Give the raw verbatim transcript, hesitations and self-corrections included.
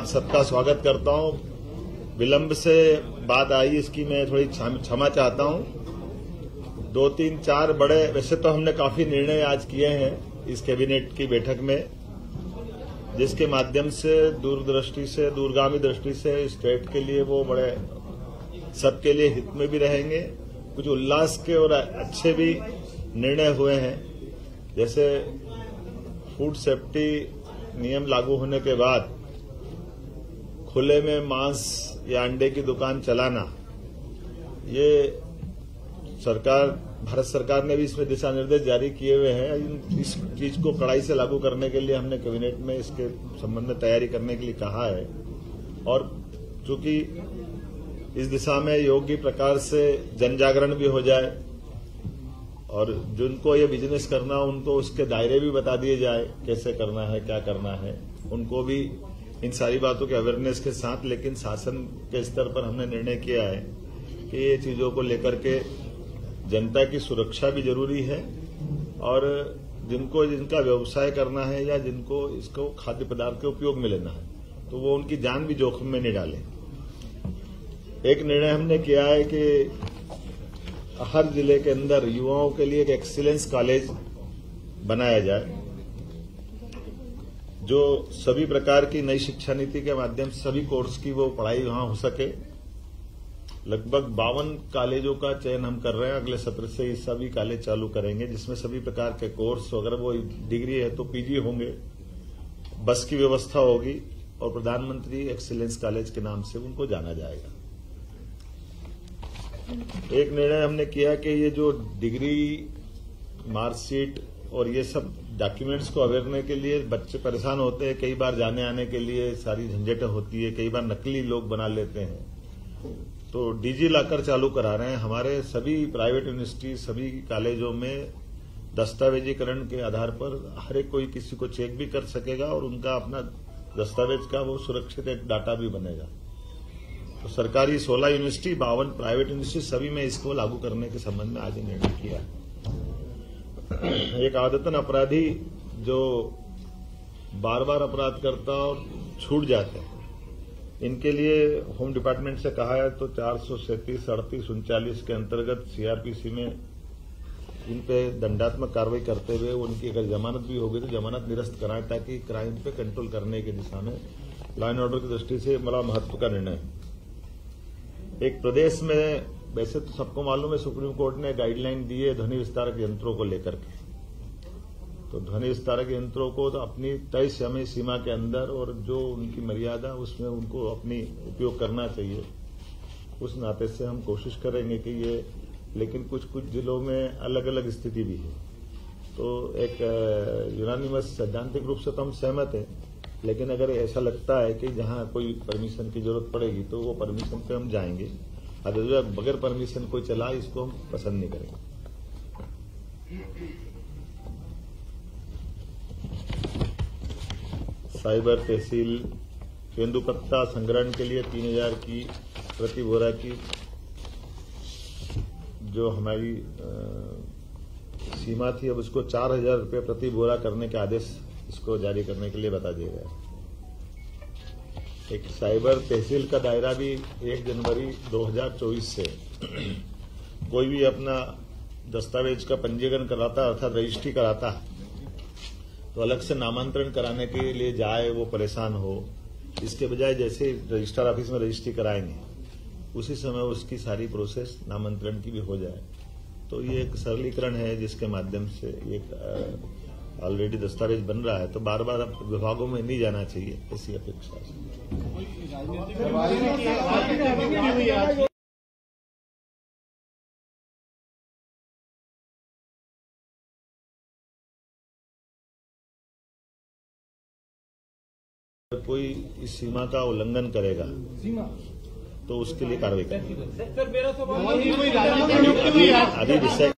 आप सबका स्वागत करता हूं। विलंब से बात आई इसकी मैं थोड़ी क्षमा चाहता हूं। दो तीन चार बड़े, वैसे तो हमने काफी निर्णय आज किए हैं इस कैबिनेट की बैठक में, जिसके माध्यम से दूरदृष्टि से दूरगामी दृष्टि से स्टेट के लिए वो बड़े सबके लिए हित में भी रहेंगे। कुछ उल्लास के और अच्छे भी निर्णय हुए हैं, जैसे फूड सेफ्टी नियम लागू होने के बाद खुले में मांस या अंडे की दुकान चलाना, ये सरकार भारत सरकार ने भी इसमें दिशा निर्देश जारी किए हुए हैं। इस चीज को कड़ाई से लागू करने के लिए हमने कैबिनेट में इसके संबंध में तैयारी करने के लिए कहा है, और चूंकि इस दिशा में योग्य प्रकार से जनजागरण भी हो जाए और जिनको ये बिजनेस करना हो उनको उसके दायरे भी बता दिए जाए, कैसे करना है क्या करना है, उनको भी इन सारी बातों के अवेयरनेस के साथ। लेकिन शासन के स्तर पर हमने निर्णय किया है कि ये चीजों को लेकर के जनता की सुरक्षा भी जरूरी है, और जिनको जिनका व्यवसाय करना है या जिनको इसको खाद्य पदार्थ के उपयोग में लेना है तो वो उनकी जान भी जोखिम में नहीं डाले। एक निर्णय हमने किया है कि हर जिले के अंदर युवाओं के लिए एक एक्सीलेंस कॉलेज बनाया जाए, जो सभी प्रकार की नई शिक्षा नीति के माध्यम से सभी कोर्स की वो पढ़ाई वहां हो सके। लगभग बावन कॉलेजों का चयन हम कर रहे हैं, अगले सत्र से ये सभी कॉलेज चालू करेंगे, जिसमें सभी प्रकार के कोर्स, अगर वो डिग्री है तो पीजी होंगे, बस की व्यवस्था होगी और प्रधानमंत्री एक्सीलेंस कॉलेज के नाम से उनको जाना जाएगा। एक निर्णय हमने किया कि ये जो डिग्री, मार्कशीट और ये सब डॉक्यूमेंट्स को अवेयरने के लिए बच्चे परेशान होते हैं, कई बार जाने आने के लिए सारी झंझटें होती है, कई बार नकली लोग बना लेते हैं, तो डिजी लॉकर चालू करा रहे हैं। हमारे सभी प्राइवेट यूनिवर्सिटी सभी कॉलेजों में दस्तावेजीकरण के आधार पर हर एक कोई किसी को चेक भी कर सकेगा और उनका अपना दस्तावेज का वो सुरक्षित एक डाटा भी बनेगा। तो सरकारी सोलह यूनिवर्सिटी, बावन प्राइवेट यूनिवर्सिटी, सभी में इसको लागू करने के संबंध में आज निर्णय किया। एक आदतन अपराधी जो बार बार अपराध करता और छूट जाते हैं, इनके लिए होम डिपार्टमेंट से कहा है तो चार सौ सैंतीस अड़तीस उनचालीस के अंतर्गत सीआरपीसी में इन पे दंडात्मक कार्रवाई करते हुए उनकी अगर जमानत भी होगी तो जमानत निरस्त कराएं, ताकि क्राइम पे कंट्रोल करने की दिशा में लॉ एंड ऑर्डर की दृष्टि से बड़ा महत्व का निर्णय है। एक प्रदेश में, वैसे तो सबको मालूम है, सुप्रीम कोर्ट ने गाइडलाइन दी है ध्वनि विस्तारक यंत्रों को लेकर के, तो ध्वनि विस्तारक यंत्रों को तो अपनी तय समय सीमा के अंदर और जो उनकी मर्यादा उसमें उनको अपनी उपयोग करना चाहिए। उस नाते से हम कोशिश करेंगे कि ये, लेकिन कुछ कुछ जिलों में अलग अलग स्थिति भी है, तो एक यूनानिमस सैद्धांतिक रूप से तो हम सहमत हैं, लेकिन अगर ऐसा लगता है कि जहां कोई परमिशन की जरूरत पड़ेगी तो वो परमिशन पे हम जाएंगे, अगर बगैर परमिशन कोई चला इसको हम पसंद नहीं करेंगे। साइबर तहसील, तेंदुपत्ता संग्रहण के लिए तीन हजार की प्रति बोरा की जो हमारी आ, सीमा थी, अब उसको चार हजार रुपये प्रति बोरा करने के आदेश इसको जारी करने के लिए बता दिया गया। एक साइबर तहसील का दायरा भी एक जनवरी दो हजार चौबीस से कोई भी अपना दस्तावेज का पंजीकरण कराता है अर्थात रजिस्ट्री कराता है तो अलग से नामांतरण कराने के लिए जाए, वो परेशान हो, इसके बजाय जैसे रजिस्ट्रार ऑफिस में रजिस्ट्री कराएंगे उसी समय उसकी सारी प्रोसेस नामांतरण की भी हो जाए, तो ये एक सरलीकरण है जिसके माध्यम से एक ऑलरेडी दस्तावेज बन रहा है, तो बार बार अब विभागों में नहीं जाना चाहिए, ऐसी अपेक्षा है। कोई इस सीमा का उल्लंघन करेगा तो उसके लिए कार्रवाई करेगी।